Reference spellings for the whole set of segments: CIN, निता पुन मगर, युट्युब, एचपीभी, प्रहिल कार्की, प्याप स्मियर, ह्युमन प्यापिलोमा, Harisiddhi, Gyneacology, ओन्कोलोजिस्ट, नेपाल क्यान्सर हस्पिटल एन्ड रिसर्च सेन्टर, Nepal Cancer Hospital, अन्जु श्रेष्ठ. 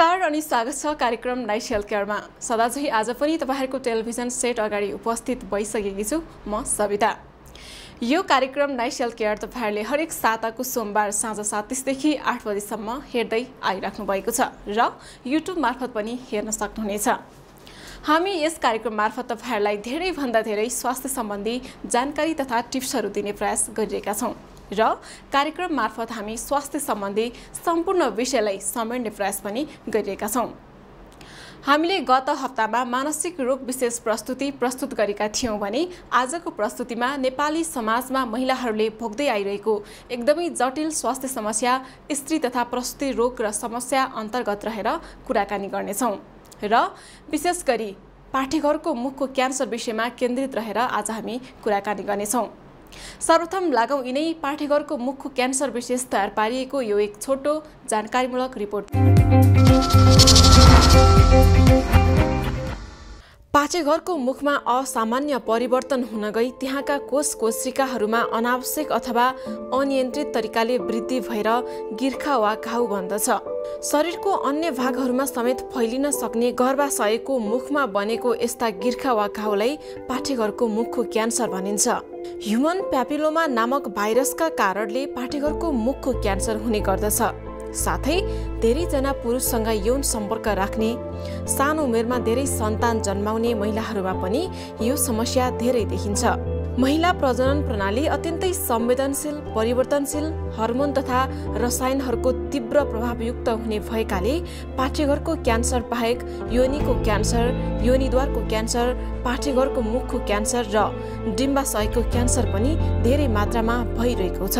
नमस्कार अनि स्वागत छ कार्यक्रम नाइस हेल्थ केयरमा। सदाझै आज पनि तपाईहरुको टेलिभिजन सेट अगाडि उपस्थित भइसकेकी छु म सविता। यो कार्यक्रम नाइस हेल्थ केयर तपाईहरुले हरेक साताको सोमबार साँझ 7:30 देखि 8 बजेसम्म हेर्दै आइराख्नु भएको छ र युट्युब मार्फत पनि हेर्न सक्नुहुनेछ। हामी यस कार्यक्रम मार्फत तपाईहरुलाई धेरै भन्दा धेरै स्वास्थ्य सम्बन्धी जानकारी तथा टिप्सहरु दिने प्रयास गरिरहेका छौं र कार्यक्रम मार्फत हामी स्वास्थ्य सम्बन्धी सम्पूर्ण विषयलाई समेट्ने प्रयास पनि गरिरहेका छौं। हामीले गत हप्तामा मानसिक रोग विशेष प्रस्तुति प्रस्तुत गरेका थियौं भने आजको प्रस्तुतिमा नेपाली समाजमा महिलाहरूले भोग्दै आइरहेको एकदमै जटिल स्वास्थ्य समस्या स्त्री तथा प्रसुति रोग र समस्या अन्तर्गत रहेर कुराकानी गर्नेछौं र विशेष गरी पाठेघरको मुखको क्यान्सर विषयमा केन्द्रित रहेर आज हामी कुराकानी गर्नेछौं। सर्वप्रथम लागौं यिनै पाठेघरको मुखको क्यान्सर विशेष तयार पारिएको यो एक छोटो जानकारीमूलक रिपोर्ट। पाठेघरको मुखमा असामान्य परिवर्तन हुन गई त्यहाँका कोष कोशिकाहरूमा अनावश्यक अथवा अनियन्त्रित तरिकाले वृद्धि भएर गिर्खा वा घाउ बन्दछ। शरीरको अन्य भागहरूमा समेत फैलिन सक्ने गर्भाशयको मुखमा बनेको यस्ता गिर्खा वा घाउलाई पाठेघरको मुखको क्यान्सर भनिन्छ। ह्युमन प्यापिलोमा नामक भाइरसका कारणले पाठेघरको मुखको क्यान्सर हुने गर्दछ। साथै धेरैजना पुरुषसँग यौन सम्पर्क राख्ने, सानो उमेरमा धेरै सन्तान जन्माउने महिलाहरूमा पनि यो समस्या धेरै देखिन्छ। महिला प्रजनन प्रणाली अत्यन्तै संवेदनशील, परिवर्तनशील हर्मोन तथा रसायनहरूको तीव्र प्रभावयुक्त हुने भएकाले पाठेघरको क्यान्सर बाहेक योनिको क्यान्सर, योनिद्वारको क्यान्सर, पाठेघरको मुखको क्यान्सर र डिम्बाशयको क्यान्सर पनि धेरै मात्रामा भइरहेको छ।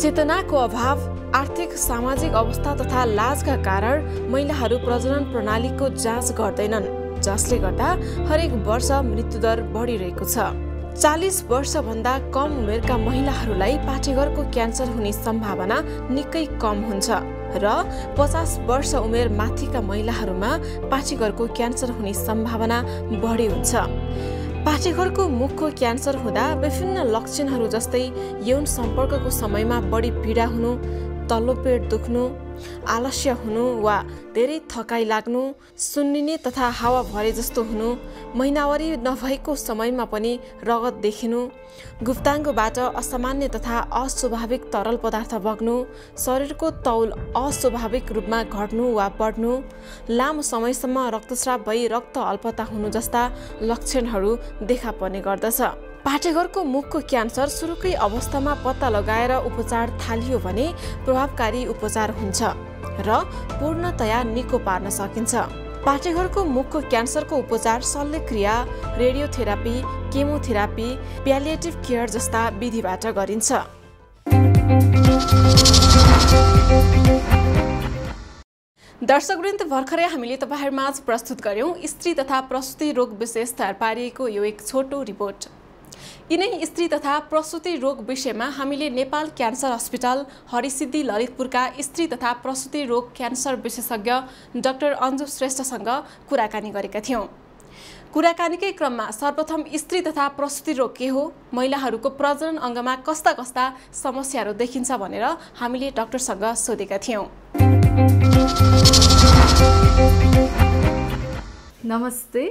चेतनाको अभाव, आर्थिक सामाजिक अवस्था तथा लाजका कारण महिलाहरू प्रजनन प्रणालीको जाँच गर्दैनन्, जसले गर्दा हरेक वर्ष मृत्युदर बढिरहेको छ। 40 वर्षभन्दा कम उमेरका महिलाहरूलाई पाठेघरको क्यान्सर हुने सम्भावना निकै कम हुन्छ र 50 वर्ष उमेर माथिका महिलाहरूमा पाठेघरको क्यान्सर हुने सम्भावना बढी हुन्छ। पाठेघरको मुखको क्यान्सर हुँदा विभिन्न लक्षणहरू जस्तै यौन सम्पर्कको समयमा बढी पीडा हुनु, तल्लो पेट दुख्नु, आलस्य हुनु वा धेरै थकाइ लाग्नु, सुन्निने तथा हावा भरे जस्तो हुनु, महिनावारी नभएको समयमा पनि रगत देखिनु, गुप्ताङ्गबाट असामान्य तथा अस्वाभाविक तरल पदार्थ बग्नु, शरीरको तौल अस्वाभाविक रूपमा घट्नु वा बढ्नु, लामो समयसम्म रक्तस्राव भई रक्त अल्पता हुनु जस्ता लक्षणहरू देखा पर्ने गर्दछ। पाठेघरको मुखको क्यान्सर सुरुकै अवस्थामा पत्ता लगाएर उपचार थालियो भने प्रभावकारी उपचार हुन्छ र पूर्णतया निको पार्न सकिन्छ। पाठेघरको मुखको क्यान्सरको उपचार शल्यक्रिया, रेडियोथेरापी, केमोथेरापी, प्यालिएटिभ केयर जस्ता विधिबाट गरिन्छ। दर्शकवृन्द, भर्खरै हामीले तपाईहरुमाझ प्रस्तुत गर्यौं स्त्री तथा प्रसुति रोग विशेष तयार पारिएको यो एक छोटो रिपोर्ट। यिनै स्त्री तथा प्रसुति रोग विषयमा हामीले नेपाल क्यान्सर अस्पताल हरिसिद्धि ललितपुरका स्त्री तथा प्रसुति रोग क्यान्सर विशेषज्ञ डाक्टर अन्जु श्रेष्ठसँग कुराकानी गरेका थियौं। कुराकानीकै क्रममा सर्वप्रथम स्त्री तथा प्रसुति रोग के हो, महिलाहरूको प्रजनन अङ्गमा कस्ता कस्ता समस्याहरू देखिन्छ भनेर हामीले डाक्टरसँग सोधेका थियौं। नमस्ते,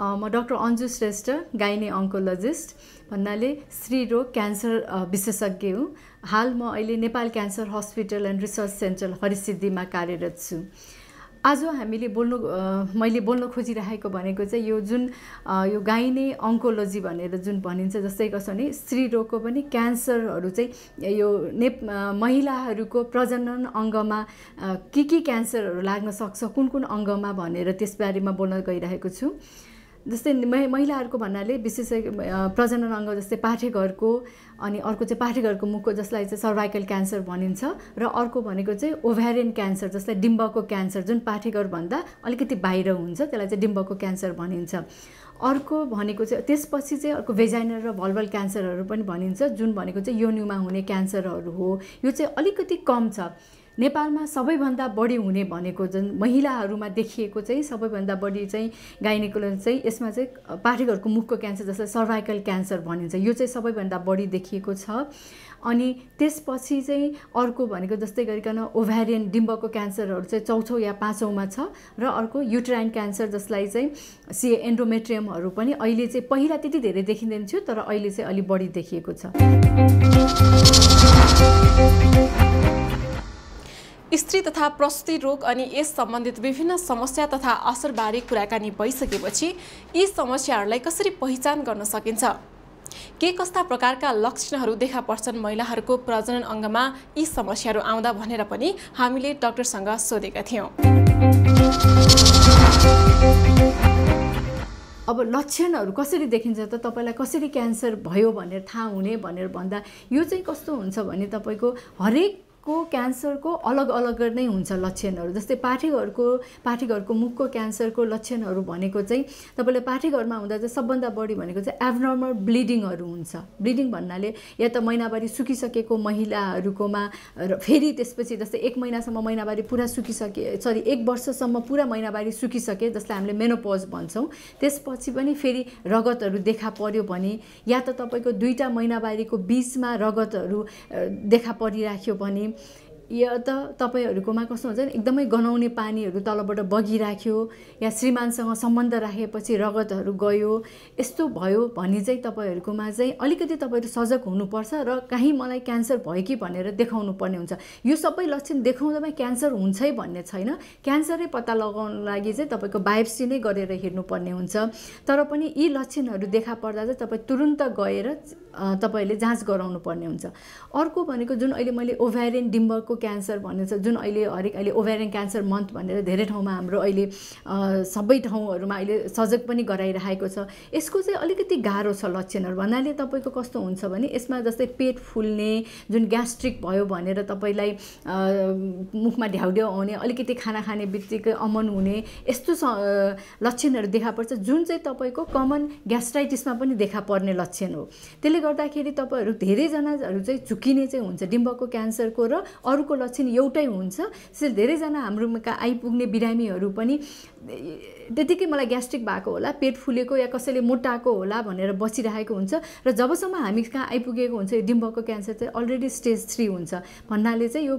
म doctor अन्जु श्रेष्ठ, gynae ओन्कोलोजिस्ट भन्नाले स्त्री रोग क्यान्सर विशेषज्ञ हुँ। हाल म अहिले नेपाल क्यान्सर हस्पिटल एन्ड रिसर्च सेन्टर हरिसिद्धिमा कार्यरत छु। आज मैले बोल्न खोजिरहेको भनेको चाहिँ यो जुन यो गाइने ओन्कोलोजी भनेर जुन भनिन्छ, जस्तै कसो भने स्त्री रोगको पनि क्यान्सरहरू चाहिँ यो महिलाहरूको प्रजनन अङ्गमा के क्यान्सरहरू लाग्न सक्छ, कुन कुन अङ्गमा भनेर त्यसबारेमा बोल्न गइरहेको छु। जस्तै महिलाहरूको भन्नाले विशेष प्रजनन अङ्ग जस्तै पाठेघरको, अनि अर्को चाहिँ पाठेघरको मुखको जसलाई चाहिँ सर्भाइकल क्यान्सर भनिन्छ, र अर्को भनेको चाहिँ ओभ्यारियन क्यान्सर जसलाई डिम्बको क्यान्सर जुन पाठेघरभन्दा अलिकति बाहिर हुन्छ त्यसलाई चाहिँ डिम्बको क्यान्सर भनिन्छ। अर्को भनेको चाहिँ त्यसपछि चाहिँ अर्को भेजाइनल र भल्भल क्यान्सरहरू पनि भनिन्छ, जुन भनेको चाहिँ योनिमा हुने क्यान्सरहरू हो। यो चाहिँ अलिकति कम छ। नेपालमा सबैभन्दा बढी हुने भनेको जुन महिलाहरूमा देखिएको चाहिँ सबैभन्दा बढी चाहिँ गाइनेकोलोजी चाहिँ यसमा चाहिँ पाठीघरको मुखको क्यान्सर जसलाई सर्भाइकल क्यान्सर भनिन्छ यो चाहिँ सबैभन्दा बढी देखिएको छ। अनि त्यसपछि चाहिँ अर्को भनेको जस्तै गरिकन ओभ्यारियन डिम्बको क्यान्सरहरु चाहिँ चौथो या पाँचौंमा छ र अर्को युटराइन क्यान्सर जसलाई चाहिँ सी एन्डोमेट्रियमहरु पनि अहिले चाहिँ पहिला त्यति धेरै देखिदैन थियो तर अहिले चाहिँ अलि बढी देखिएको छ। स्त्री तथा प्रसूति रोग अनि यस सम्बन्धित विभिन्न समस्या तथा असरबारे कुराकानी भइसकेपछि यी समस्याहरूलाई कसरी पहिचान गर्न सकिन्छ? के कस्ता प्रकारका लक्षणहरू देखा पर्छन् महिलाहरूको प्रजनन अङ्गमा यी समस्याहरू आउँदा भनेर पनि हामीले डाक्टरसँग सोधेका थियौं। अब लक्षणहरू कसरी देखिन्छ त तपाईलाई कसरी क्यान्सर भयो भनेर थाहा हुने भनेर भन्दा यो चाहिँ कस्तो हुन्छ भने तपाईको हरेक को क्यान्सरको अलग अलग नै हुन्छ लक्षणहरू। जस्तै पाठीघरको मुखको क्यान्सरको लक्षणहरू भनेको चाहिँ तपाईले पाठीघरमा हुँदा चाहिँ सबभन्दा बढी भनेको चाहिँ एब्नर्मल ब्लिडिङहरू हुन्छ। ब्लिडिङ भन्नाले या त महिनावारी सुकिसकेको महिलाहरूकोमा फेरि त्यसपछि जस्तै एक महिनासम्म महिनावारी पुरा सुकिसके सरी एक वर्षसम्म पुरा महिनावारी सुकिसके जसलाई हामीले मेनोपोज भन्छौं त्यसपछि पनि फेरि रगतहरू देखा पर्यो भने या त तपाईको दुईटा महिनावारीको बीचमा रगतहरू देखा परिराख्यो भने या त तपाईहरुकोमा कस्तो हुन्छ नि एकदमै गनाउने पानीहरु तलबाट बगिराख्यो या श्रीमानसँग सम्बन्ध राखेपछि रगतहरु गयो यस्तो भयो भनी चाहिँ तपाईहरुकोमा चाहिँ अलिकति तपाईहरु सजग हुनुपर्छ र कहीं मलाई क्यान्सर भयो कि भनेर देखाउनु पर्ने हुन्छ। यो सबै लक्षण देखाउँदामै क्यान्सर हुन्छै भन्ने छैन, क्यान्सरै पत्ता लगाउन लागि चाहिँ तपाईको बायोप्सी नै गरेर हेर्नु पर्ने हुन्छ। तर पनि यी लक्षणहरु देखा पर्दा चाहिँ तपाई तुरुन्त गएर तपाईले जाँच गराउनु पर्ने हुन्छ। अर्को भनेको जुन अहिले मैले ओभ्यारियन डिम्बको क्यान्सर भनिन्छ जुन अहिले हरेक अहिले ओभ्यारियन क्यान्सर मन्थ भनेर धेरै ठाउँमा हाम्रो अहिले सबै ठाउँहरुमा अहिले सजग पनि गराइरहेको छ। यसको चाहिँ अलिकति गाह्रो छ लक्षणहरु भन्नाले तपाईको कस्तो हुन्छ भने यसमा जस्तै पेट फुल्ने जुन ग्यास्ट्रिक भयो भनेर तपाईलाई मुखमा ढ्याउढ्याउ आउने अलिकति खाना खाने बित्तिकै अमन हुने यस्तो लक्षणहरु देखा पर्छ जुन चाहिँ तपाईको कमन ग्यास्ट्राइटिसमा पनि देखा पर्ने लक्षण हो। त्यसले गर्दाखेरि तपाईहरु धेरै जनाहरु चाहिँ झुकिने चाहिँ हुन्छ डिम्बको क्यान्सरको र अरुको लक्षण एउटै हुन्छ। त्यसैले धेरै जना हाम्रोमा आइपुग्ने बिरामीहरु पनि त्यतिकै मलाई ग्यास्ट्रिक भएको होला पेट फुलेको या कसैले मोटाएको होला भनेर बसिरहेको हुन्छ र जबसम्म हामी कहाँ आइपुगेको हुन्छ यो डिम्बको क्यान्सर चाहिँ अलरेडी स्टेज 3 हुन्छ भन्नाले चाहिँ यो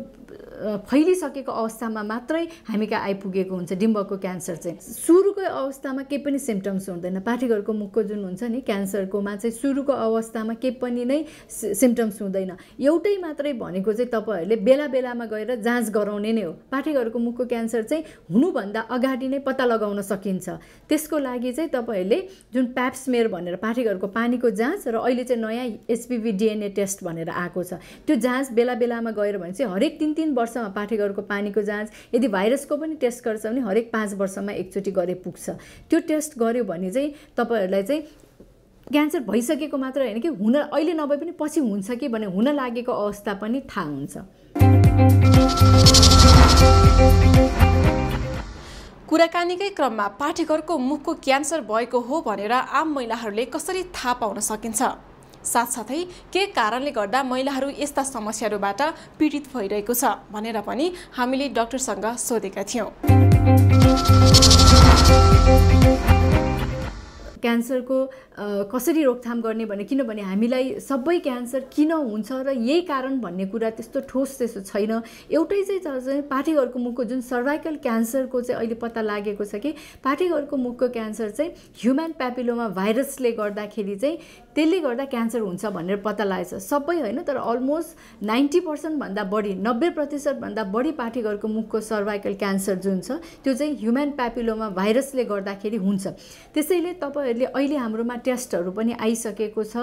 फैलिसकेको अवस्थामा मात्रै हामी कहाँ आइपुगेको हुन्छ। डिम्बको क्यान्सर चाहिँ सुरुको अवस्थामा केही पनि सिम्पटम्स हुँदैन, पाठीघरको मुखको जुन हुन्छ नि क्यान्सरकोमा चाहिँ सुरुको अवस्थामा केही पनि नै सिम्पटम्स हुँदैन। एउटै मात्रै भनेको चाहिँ तपाईहरुले बेला बेलामा गएर जाँच गराउने नै हो। पाठीघरको मुखको क्यान्सर चाहिँ हुनुभन्दा अगाडि नै पत्ता लगाउन सकिन्छ। त्यसको लागि चाहिँ तपाईहरुले जुन प्याप स्मियर भनेर पाठीघरको पानीको जाँच र अहिले चाहिँ नयाँ एचपीभी डीएनए टेस्ट भनेर आएको छ त्यो जाँच बेला बेलामा गएर भने चाहिँ हरेक 3-3 वर्षमा पाठीघरको पानीको जाँच यदि भाइरसको पनि टेस्ट गर्छ भने हरेक 5 वर्षमा एकचोटी गरे पुग्छ। त्यो टेस्ट गर्यो भने चाहिँ तपाईहरुलाई चाहिँ क्यान्सर भइसकेको मात्र हैन कि हुन अहिले नभए पनि पछि हुन्छ कि भन्ने हुन लागेको अवस्था पनि थाहा हुन्छ। कुराकानीकै क्रममा पाठीघरको मुखको क्यान्सर भएको हो भनेर आम महिलाहरूले कसरी थाहा पाउन सकिन्छ? साथसाथै के कारणले गर्दा महिलाहरू यस्ता समस्याहरूबाट पीडित भइरहेको छ भनेर पनि हामीले डाक्टरसँग सोधेका थियौं। क्यान्सरको कसरी रोकथाम गर्ने भने किनभने हामीलाई सबै क्यान्सर किन हुन्छ र यही कारण भन्ने कुरा त्यस्तो ठोस त्यस्तो छैन। एउटै चाहिँ पाठीघरको मुखको जुन सर्भाइकल क्यान्सरको चाहिँ अहिले पत्ता लागेको छ कि पाठीघरको मुखको क्यान्सर चाहिँ ह्युमन प्यापिलोमा भाइरसले गर्दाखेरि चाहिँ त्यसले गर्दा क्यान्सर हुन्छ भनेर पत्ता लागेछ। सबै हैन तर अलमोस्ट 90% भन्दा बढी 90% भन्दा बढी पाठीघरको मुखको सर्भाइकल क्यान्सर जुन छ त्यो चाहिँ ह्युमन प्यापिलोमा भाइरसले गर्दाखेरि हुन्छ। त्यसैले तपाईहरुले अहिले हाम्रोमा टेस्टहरु पनि आइसकेको छ।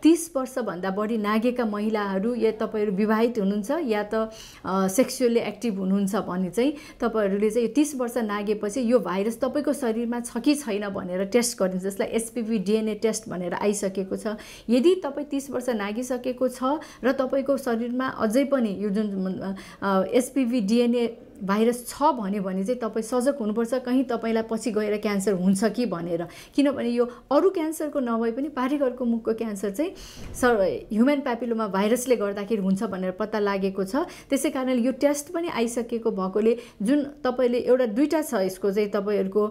30 वर्ष भन्दा बढी नागेका महिलाहरु या तपाईहरु विवाहित हुनुहुन्छ या त सेक्सुअली एक्टिभ हुनुहुन्छ भने चाहिँ तपाईहरुले चाहिँ 30 वर्ष नागेपछि यो भाइरस तपाईको शरीरमा छ कि छैन भनेर टेस्ट गरिन्छ जसलाई एचपीभी डीएनए टेस्ट भनेर आइसकेको छ। यदि तपाई 30 वर्ष नागिसकेको छ र तपाईको शरीरमा अझै पनि यो जुन एचपीभी डीएनए भाइरस छ भन्यो भने चाहिँ तपाई सजग हुनुपर्छ, कहीं तपाईलाई पछि गएर क्यान्सर हुन्छ कि भनेर। किनभने यो अरु क्यान्सरको नभए पनि पारीघरको मुखको क्यान्सर चाहिँ ह्युमन प्यापिलोमा भाइरसले गर्दाखेरि हुन्छ भनेर पत्ता लागेको छ। त्यसैकारण यो टेस्ट पनि आइसकेको भएकोले जुन तपाईले एउटा दुईटा छ यसको चाहिँ तपाईहरुको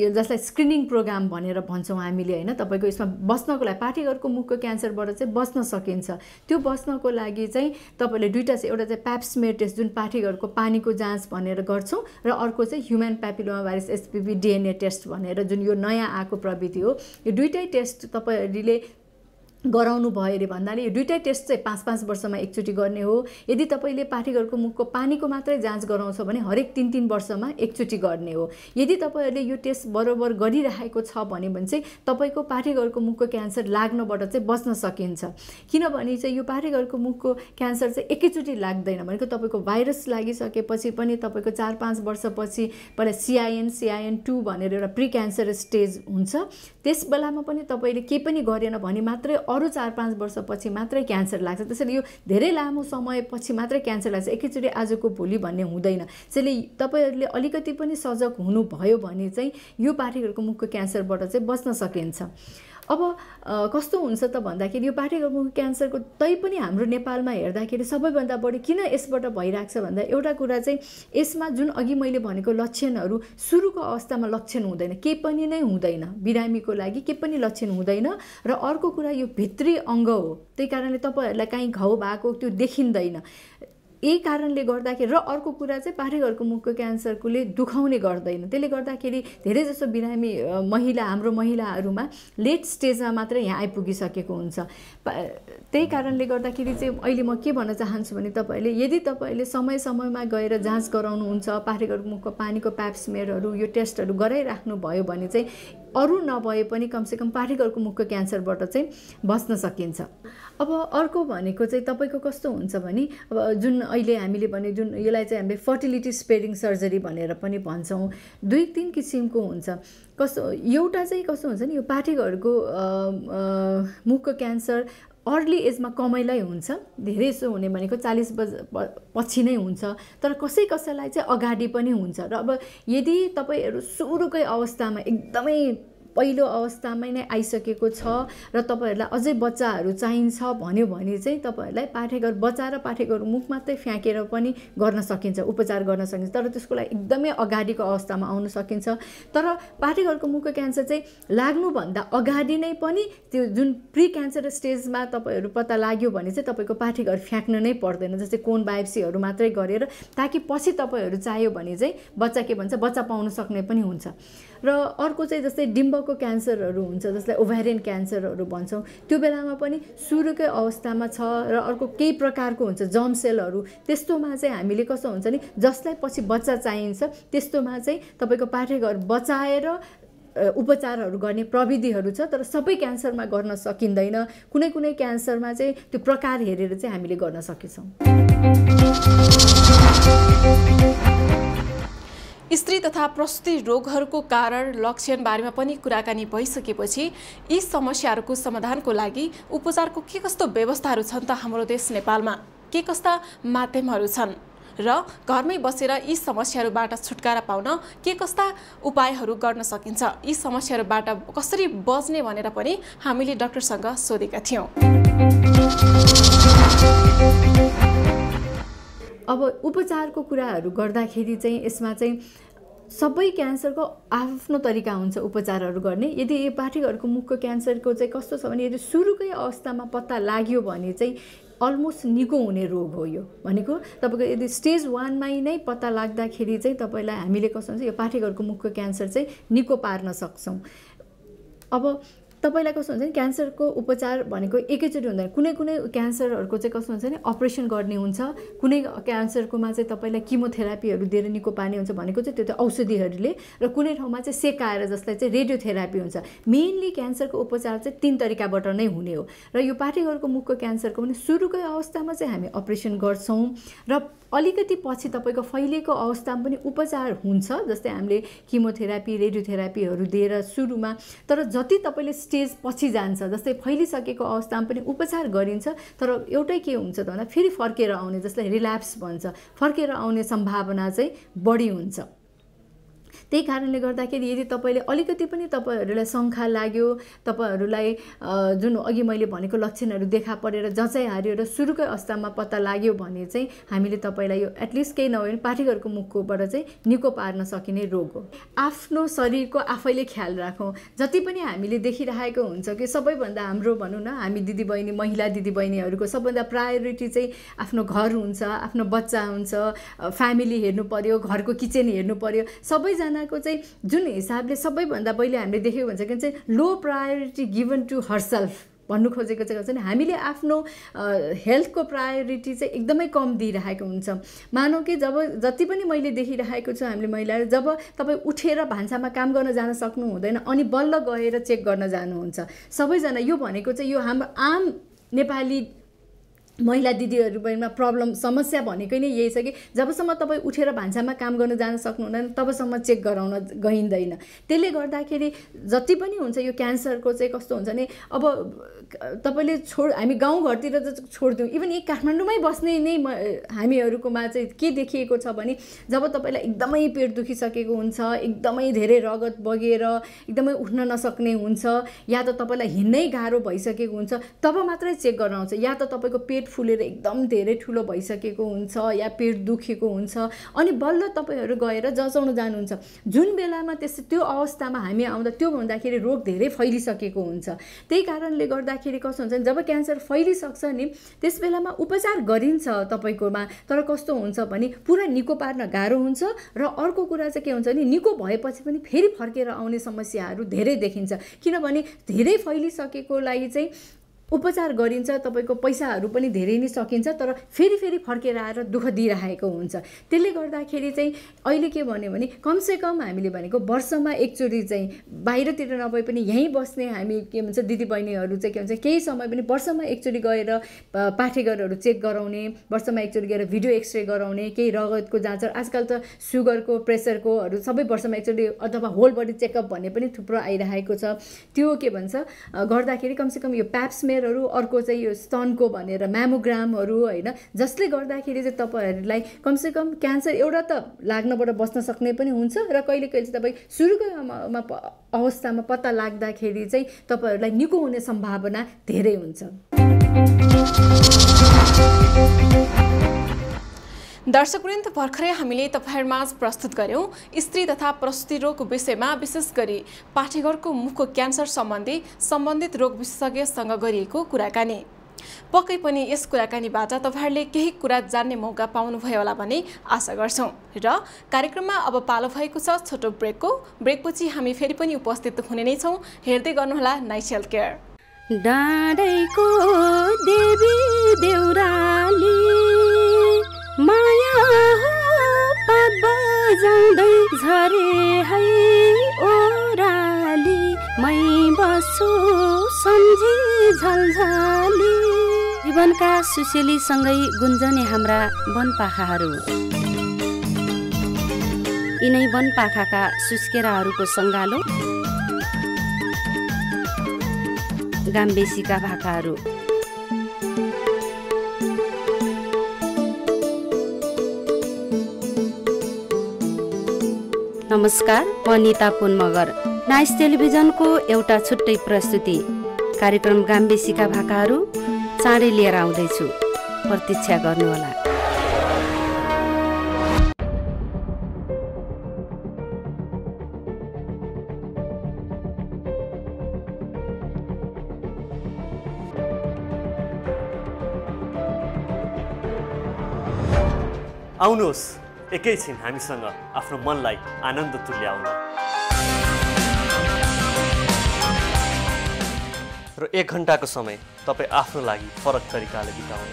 यो जसलाई स्क्रिनिङ प्रोग्राम भनेर भन्छौं हामीले हैन, तपाईको यसमा बस्नको लागि पारीघरको मुखको क्यान्सरबाट चाहिँ बस्न सकिन्छ। त्यो बस्नको लागि चाहिँ तपाईले दुईटा चाहिँ एउटा चाहिँ प्याप स्मियर टेस्ट जुन पारीघरको पानीको जाँच भनेर गर्छौं र अर्को चाहिँ ह्युमन प्यापिलोमा virus एचपीभी DNA test भनेर जुन यो नयाँ आएको प्रविधि हो। यो दुईटै टेस्ट तपाईहरुले गराउनु भयो रे भन्नाले यो दुईटै टेस्ट चाहिँ 5-5 वर्षमा एकचोटी गर्ने हो। यदि तपाईले पाठीघरको मुखको पानीको मात्रै जाँच गराउँछ भने हरेक 3-3 वर्षमा एकचोटी गर्ने हो। यदि तपाईहरुले यो टेस्ट बरोबर गरिरहेको छ भने चाहिँ तपाईको पाठीघरको मुखको क्यान्सर लाग्नबाट चाहिँ बच्न सकिन्छ। किनभने चाहिँ यो पाठीघरको मुखको क्यान्सर चाहिँ एकैचोटी लाग्दैन, भनेको तपाईको भाइरस लागिसकेपछि पनि तपाईको 4-5 वर्षपछि पहिला CIN CIN2 भनेर एउटा प्री क्यान्सर स्टेज हुन्छ। त्यस बेलामा पनि तपाईले के पनि गरेन भने मात्रै अरु 4-5 वर्षपछि मात्रै क्यान्सर लाग्छ। त्यसैले यो धेरै लामो समयपछि मात्रै क्यान्सर लाग्छ, एकैचोटी आजको भोलि भन्ने हुँदैन। त्यसैले तपाईहरुले अलिकति पनि सजग हुनुभयो भने चाहिँ यो पाठीघरको मुखको क्यान्सरबाट चाहिँ बच्न सकिन्छ। अब कस्तो हुन्छ त भन्दाखेरि यो पाठीघरको मुखको क्यान्सरको तैपनि हाम्रो नेपालमा हेर्दाखेरि सबैभन्दा बढी किन यसबाट भइरहेको छ भन्दा एउटा कुरा चाहिँ यसमा जुन अघि मैले भनेको लक्षणहरू सुरुको अवस्थामा लक्षण हुँदैन, के पनि नै हुँदैन, बिरामीको लागि के पनि लक्षण हुँदैन। र अर्को कुरा यो भित्री अंग हो, त्यही कारणले तपाईहरुलाई कहीं घाउ भएको त्यो देखिँदैन, यही कारणले गर्दाखेरि। र अर्को कुरा चाहिँ पाठीघरको मुखको क्यान्सरकोले दुखाउने गर्दैन, त्यसले गर्दाखेरि धेरै जसो बिरामी महिला हाम्रो महिलाहरुमा लेट स्टेजमा मात्र यहाँ आइपुगिसकेको हुन्छ। त्यही कारणले गर्दाखेरि चाहिँ अहिले म के भन्न चाहन्छु भने तपाईले यदि तपाईले समय समयमा गएर जाँच गराउनुहुन्छ, पाठीघरको मुखको पानीको प्याप स्मियरहरु यो टेस्टहरु गराइराख्नु भयो भने चाहिँ अरु नभए पनि कमसेकम पाठीघरको मुखको क्यान्सरबाट चाहिँ बच्न सकिन्छ। अब अर्को भनेको चाहिँ तपाईको कस्तो हुन्छ भने अब जुन अहिले हामीले भने जुन यसलाई चाहिँ हामीले फर्टिलिटी स्पेरिङ सर्जरी भनेर पनि भन्छौं। 2-3 किसिमको हुन्छ। कस्तो एउटा चाहिँ कस्तो हुन्छ नि यो पाठीघरको मुखको क्यान्सर अर्ली एजमा कमैलाई हुन्छ, धेरैसो हुने भनेको 40 वर्ष पछि नै हुन्छ, तर कसै कसैलाई चाहिँ अगाडि पनि हुन्छ। र अब यदि तपाईहरु सुरुकै अवस्थामा एकदमै पहिलो अवस्थामै नै आइसकेको छ र तपाईहरुलाई अझै बच्चाहरु चाहिन्छ भन्यो भने चाहिँ तपाईहरुलाई पाठीघर बचाएर पाठीघर मुख मात्रै फ्याकेर पनि गर्न सकिन्छ, उपचार गर्न सकिन्छ, तर त्यसको लागि एकदमै अगाडीको अवस्थामा आउन सकिन्छ। तर पाठीघरको मुखको क्यान्सर चाहिँ लाग्नु भन्दा अगाडि नै पनि त्यो जुन प्री क्यान्सर स्टेजमा तपाईहरु पत्ता लाग्यो भने चाहिँ तपाईको पाठीघर फ्याक्न नै पर्दैन, जस्तै कोन बायोप्सीहरु मात्रै गरेर, ताकि पछि तपाईहरु चाह्यो भने चाहिँ बच्चा के भन्छ बच्चा पाउन सक्ने पनि हुन्छ। र अर्को चाहिँ जस्तै डिम्बको क्यान्सरहरु हुन्छ, जसलाई ओभेरियन क्यान्सरहरु भन्छौं, त्यो बेलामा पनि सुरुकै अवस्थामा छ। र अर्को केही प्रकारको हुन्छ जर्म सेलहरु, त्यस्तोमा चाहिँ हामीले कस्तो हुन्छ नि जसलाई पछि बच्चा चाहिन्छ त्यस्तोमा चाहिँ तपाईको पाठीघर बचाएर उपचारहरु गर्ने प्रविधिहरु छ। तर सबै क्यान्सरमा गर्न सकिँदैन, कुनै कुनै क्यान्सरमा चाहिँ त्यो प्रकार हेरेर चाहिँ हामीले गर्न सकिन्छौं। स्त्री तथा प्रसूति रोगहरुको कारण लक्षण बारेमा पनि कुराकानी भइसकेपछि यी समस्याहरुको समाधानको लागि उपचारको के कस्तो व्यवस्थाहरु छन् त, हाम्रो देश नेपालमा के कस्ता माध्यमहरु छन् र घरमै बसेर यी समस्याहरुबाट छुटकारा पाउन के कस्ता उपायहरु गर्न सकिन्छ, यी समस्याहरुबाट कसरी बच्ने भनेर पनि हामीले डाक्टरसँग सोधेका थियौं। अब उपचारको कुराहरु गर्दाखेरि चाहिँ यसमा चाहिँ सबै क्यान्सरको आफ्नो तरिका हुन्छ उपचारहरु गर्ने। यदि यो पाठीघरको मुखको क्यान्सरको चाहिँ कस्तो छ भने यदि सुरुकै अवस्थामा पत्ता लाग्यो भने चाहिँ अलमोस्ट निको हुने रोग हो यो, भनेको तपाईको यदि स्टेज 1 मै नै पत्ता लाग्दाखेरि चाहिँ तपाईलाई हामीले कस्तो हुन्छ यो पाठीघरको मुखको क्यान्सर चाहिँ निको पार्न सक्छौं। अब तपाईलाई कस्तो हुन्छ नि क्यान्सरको उपचार भनेको एकैचोटी हुँदैन, कुनै कुनै क्यान्सरहरुको चाहिँ कस्तो हुन्छ नि अपरेसन गर्ने हुन्छ, कुनै क्यान्सरकोमा चाहिँ तपाईलाई किमोथेरापीहरु दिएर निको पार्ने हुन्छ भनेको चाहिँ त्यो त औषधिहरुले, र कुनै ठाउँमा चाहिँ सेकाएर जसलाई चाहिँ रेडियोथेरापी हुन्छ। मेनली क्यान्सरको उपचार चाहिँ 3 तरिकाबाट नै हुने हो। र यो पाठीघरको मुखको क्यान्सरको पनि सुरुकै अवस्थामा चाहिँ हामी अपरेसन गर्छौं र अलिकति पछि तपाईको फैलिएको अवस्थामा पनि उपचार हुन्छ, जस्तै हामीले किमोथेरापी रेडियोथेरापीहरु दिएर सुरुमा। तर जति तपाईले स्टेज पछि जान्छ जस्तै फैलिसकेको अवस्थामा पनि उपचार गरिन्छ तर एउटै के हुन्छ त भन्दा फेरि फर्केर आउने जसलाई रिल्याप्स भन्छ फर्केर आउने सम्भावना चाहिँ बढी हुन्छ। त्यही कारणले गर्दाखेरि यदि तपाईले अलिकति पनि तपाईहरुलाई शंका लाग्यो तपाईहरुलाई जुन अघि मैले भनेको लक्षणहरु देखा परेर जचाइ हारियो र सुरुकै अवस्थामा पत्ता लाग्यो भने चाहिँ हामीले तपाईलाई यो एटलिस्ट केही नभए पनि पाठीघरको मुखकोबाट चाहिँ निको पार्न सकिने रोग हो। आफ्नो शरीरको आफैले ख्याल राखौं। जति पनि हामीले देखिरहेको हुन्छ कि सबैभन्दा हाम्रो भन्नु न हामी दिदीबहिनी महिला दिदीबहिनीहरुको सबभन्दा प्रायोरिटी चाहिँ आफ्नो घर हुन्छ, आफ्नो बच्चा हुन्छ, फ्यामिली हेर्नु पर्यो, घरको किचन हेर्नु पर्यो। सबैजना को जुन हिसाबले सबैभन्दा पहिले हामीले देख्यौ भन्छ कि चाहिँ low priority given to herself भन्नु खोजेको चाहिँ हामीले आफ्नो हेल्थको प्रायोरिटी चाहिँ एकदमै कम दिइरहेको हुन्छ। मानौ कि जब जति पनि मैले देखिरहेको छु हामीले महिलाले जब तपाई उठेर भान्सामा काम गर्न जान सक्नु हुँदैन अनि बल्ल गएर चेक गर्न जानुहुन्छ सबैजना, यो भनेको चाहिँ यो हाम्रो आम नेपाली महिला दिदीहरुमा प्रब्लम समस्या भनेको नै यही छ कि जबसम्म तपाई उठेर भान्सामा काम गर्न जान सक्नुहुन्न तबसम्म चेक गराउन गइँदैन। त्यसले गर्दाखेरि जति पनि हुन्छ यो क्यान्सरको चाहिँ कस्तो हुन्छ नि अब तपाईले हामी गाउँघरतिर त छोड्दियौं इभन यही काठमाडौँमै बस्ने नै हामीहरुकोमा चाहिँ के देखिएको छ भने जब तपाईलाई एकदमै पेट दुखिसकेको हुन्छ, एकदमै धेरै रगत बगेर एकदमै उठ्न नसक्ने हुन्छ या त तपाईलाई हिँड्नै गाह्रो भइसकेको हुन्छ तब मात्रै चेक गराउँछ, या त तपाईको पेट फुलेर एकदम धेरै ठुलो भइसकेको हुन्छ या पेट दुखेको हुन्छ अनि बल्ल तपाईहरु गएर जचाउन जानुहुन्छ। जुन बेलामा त्यो अवस्थामा हामी आउँदा त्यो भन्दाखेरि रोग धेरै फैलिसकेको हुन्छ। त्यही कारणले गर्दाखेरि कस्तो हुन्छ जब क्यान्सर फैलिसक्छ नि त्यस बेलामा उपचार गरिन्छ तपाईकोमा तर कस्तो हुन्छ भने पुरा निको पार्न गाह्रो हुन्छ र अर्को कुरा चाहिँ के हुन्छ नि निको भएपछि पनि फेरि फर्केर आउने समस्याहरू धेरै देखिन्छ किनभने धेरै फैलिसकेको लागि चाहिँ उपचार गरिन्छ तपाईको पैसाहरु पनि धेरै नै सकिन्छ तर फेरि फेरि फर्केर आएर दुःख दिइरहेको हुन्छ। त्यसले गर्दाखेरि चाहिँ अहिले के भन्यो भने कमसेकम हामीले भनेको वर्षमा एकचोटी चाहिँ बाहिरतिर नभए पनि यही बस्ने हामी के भन्छ दिदीबहिनीहरु चाहिँ के भन्छ केही समय पनि वर्षमा एकचोटी गएर पाठीघरहरु चेक गराउने, वर्षमा एकचोटी गएर भिडियो एक्सरे गराउने, केही रगतको जाँच, आजकल त सुगरको प्रेसरकोहरु सबै वर्षमा एकचोटी अथवा होल बडी चेकअप भन्ने पनि थुप्रो आइरहेको छ। त्यो के भन्छ गर्दाखेरि कमसेकम यो प्याप स्मियर अर्को चाहिँ यो स्तनको भनेर म्यामोग्रामहरु हैन जसले गर्दाखेरि चाहिँ तपाईहरुलाई कमसेकम क्यान्सर एउटा त लाग्नबाट बस्न सक्ने पनि हुन्छ र कहिले कहिले चाहिँ तपाई सुरुको अवस्थामा पत्ता लाग्दाखेरि चाहिँ तपाईहरुलाई निको हुने सम्भावना धेरै हुन्छ। दर्शकवृन्द भर्खरै हामीले तपाईहरुमाझ प्रस्तुत गर्यौं स्त्री तथा प्रसुति रोगको विषयमा विशेष गरी पाठीघरको मुखको क्यान्सर सम्बन्धी सम्बन्धित रोग विशेषज्ञसँग गरिएको कुराकानी। पक्कै पनि यस कुराकानीबाट तपाईहरुले केही कुरा जान्ने मौका पाउनुभयो होला भन्ने आशा गर्छौं र कार्यक्रममा अब पालो भएको छ छोटो ब्रेकको। ब्रेकपछि हामी फेरि पनि उपस्थित हुने नै छौं। हेर्दै गर्नुहोला नाइस हेल्थ केयर। डाँडैको देवी देउराली माया पात बजाउँदै झरे है ओराली मै बस्छु सम्झी झलझली जीवनका सुसेलीसँगै गुन्जने हाम्रा वनपाखाहरू यिनै वनपाखाका सुस्केराहरूको सङ्गालो गाम्बेसीका भाकाहरू नमस्कार म निता पुन मगर नाइस टेलिभिजनको एउटा छुट्टै प्रस्तुति कार्यक्रम गाम्बेसीका भाकाहरू चाँडै लिएर आउँदैछु, प्रतीक्षा गर्नुहोला। आउनुहोस् एकैछिन हामीसँग आफ्नो मनलाई आनन्द तुल्याउन र एक घण्टाको समय तपाईँ आफ्नो लागि फरक तरिकाले बिताउनु।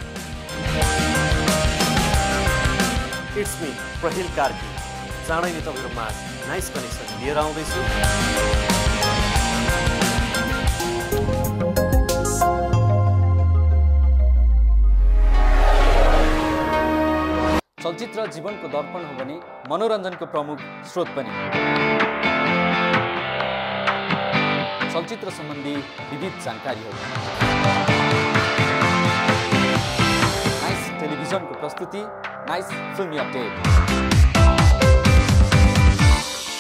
इट्स मी प्रहिल कार्की चाँडै नै तपाईँको माझ नाइस कनेक्सन लिएर आउँदैछु। चलचित्र जीवनको दर्पण हो भने मनोरञ्जनको प्रमुख स्रोत पनि। चलचित्र संबंधी विविध जानकारीहरू। नाइस टेलिभिजन को प्रस्तुति नाइस फिल्मी अपडेट।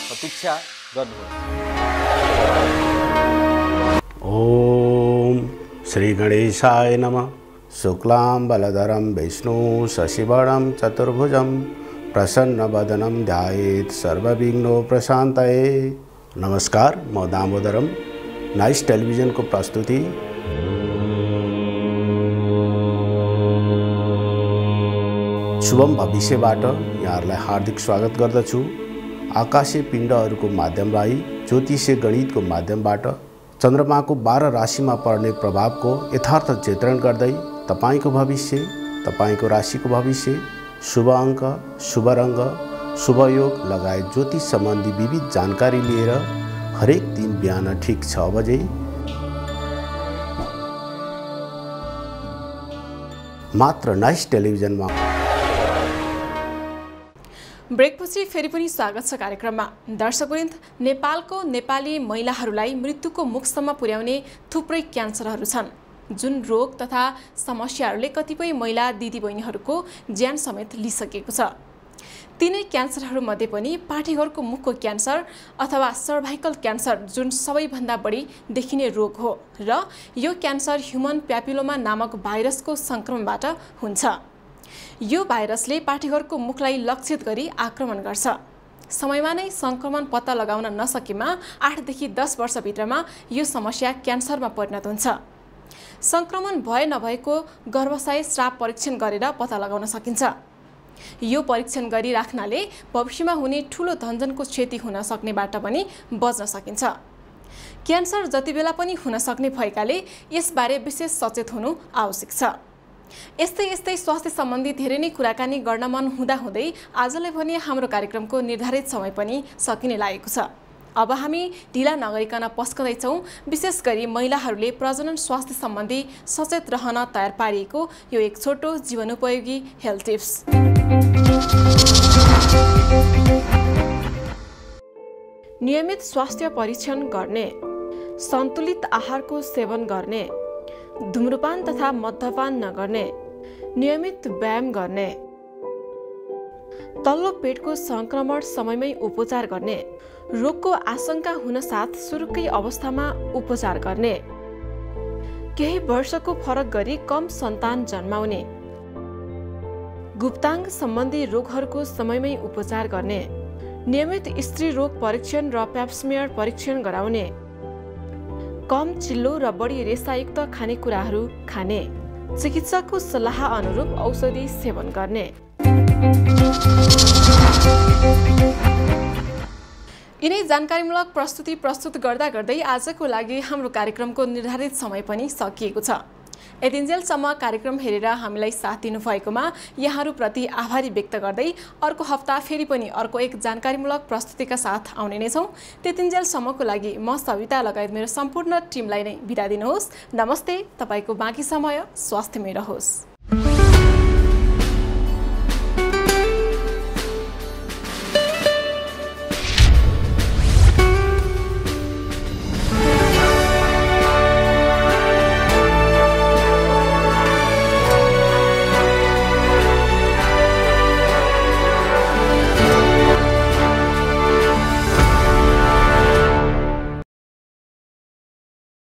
प्रतीक्षा गर्नुहोस्। ओम श्री गणेशाय नमः। शुक्लां बलधरं विष्णु शशिवर्णं चतुर्भुजं प्रसन्न वदनं ध्यायेत् सर्वविघ्नो प्रशान्तये। नमस्कार, म दामोदरम। नाइस टेलिभिजन को प्रस्तुति शुभम भविष्यबाट यहाँहरूलाई हार्दिक स्वागत गर्दछु। आकाशीय पिण्डहरूको माध्यमबाई ज्योतिष गणितको माध्यमबाट चन्द्रमाको 12 राशिमा पर्ने प्रभावको यथार्थ चित्रण गर्दै तपाईको भविष्य, तपाईको राशिको भविष्य, शुभ अङ्क, शुभ रंग, शुभ योग लगायत ज्योतिष सम्बन्धी विविध जानकारी लिएर हरेक दिन बिहान ठीक 6 बजे मात्र नाइस टेलिभिजनमा। ब्रेकपछि फेरि पनि स्वागत छ कार्यक्रममा। दर्शकवृन्द, नेपालको नेपाली महिलाहरूलाई मृत्युको मुखसम्म पुर्याउने थुप्रै क्यान्सरहरू छन्, जुन रोग तथा समस्याहरूले कतिपय महिला दिदीबहिनीहरूको ज्यान समेत लिइसकेको छ। तीनै क्यान्सरहरूमध्ये पनि पाठीघरको मुखको क्यान्सर अथवा सर्भाइकल क्यान्सर, जुन सबैभन्दा बढी देखिने रोग हो र यो क्यान्सर ह्युमन प्यापिलोमा नामक भाइरसको संक्रमणबाट हुन्छ। यो भाइरसले पाठीघरको मुखलाई लक्षित गरी आक्रमण गर्छ। समयमा नै संक्रमण पत्ता लगाउन नसकेमा 8 देखि 10 वर्षभित्रमा यो समस्या क्यान्सरमा परिणत हुन्छ। संक्रमण भए नभएको गर्भाशय स्राव परीक्षण गरेर पत्ता लगाउन सकिन्छ। यो परीक्षण गरी राख्नाले भविष्यमा हुने ठूलो धनजनको क्षति हुन सक्नेबाट पनि बच्न सकिन्छ। क्यान्सर जति बेला पनि हुन सक्ने भएकाले यसबारे विशेष सचेत हुनु आवश्यक छ। यस्तै यस्तै स्वास्थ्य सम्बन्धी धेरै नै कुराकानी गर्न मन हुँदाहुँदै आजलाई भने हाम्रो कार्यक्रमको निर्धारित समय पनि सकिने लागेको छ। अब हामी ढिला नगरिकन पस्कदैछौँ विशेष गरी महिलाहरूले प्रजनन स्वास्थ्य सम्बन्धी सचेत रहन तयार पारिएको यो एक छोटो जीवनोपयोगी हेल्थ टिप्स। नियमित स्वास्थ्य परीक्षण गर्ने, सन्तुलित आहारको सेवन गर्ने, धूम्रपान तथा मद्यपान नगर्ने, नियमित व्यायाम गर्ने, तल्लो पेटको संक्रमण समयमै उपचार गर्ने, रोगको आशंका हुन साथ सुरुकै अवस्थामा उपचार गर्ने, केही वर्षको फरक गरी कम सन्तान जन्माउने, गुप्ताङ्ग सम्बन्धी रोगहरूको समयमै उपचार गर्ने, नियमित स्त्री रोग परीक्षण र प्याप स्मियर परीक्षण गराउने, कम चिल्लो र बढी रेसायुक्त खानेकुराहरू खाने, चिकित्सकको सल्लाह अनुरूप औषधि सेवन गर्ने। यिनै जानकारीमूलक प्रस्तुति प्रस्तुत गर्दा गर्दै आजको लागि हाम्रो कार्यक्रमको निर्धारित समय पनि सकिएको छ। यतिन्जेलसम्म कार्यक्रम हेरेर हामीलाई साथ दिनुभएकोमा यहाँहरूप्रति आभारी व्यक्त गर्दै अर्को हप्ता फेरि पनि अर्को एक जानकारीमूलक प्रस्तुतिका साथ आउने नै छौँ। त्यतिन्जेलसम्मको लागि म सविता लगायत मेरो सम्पूर्ण टिमलाई नै बिदा दिनुहोस्। नमस्ते। तपाईँको बाँकी समय स्वास्थ्यमय रहोस्।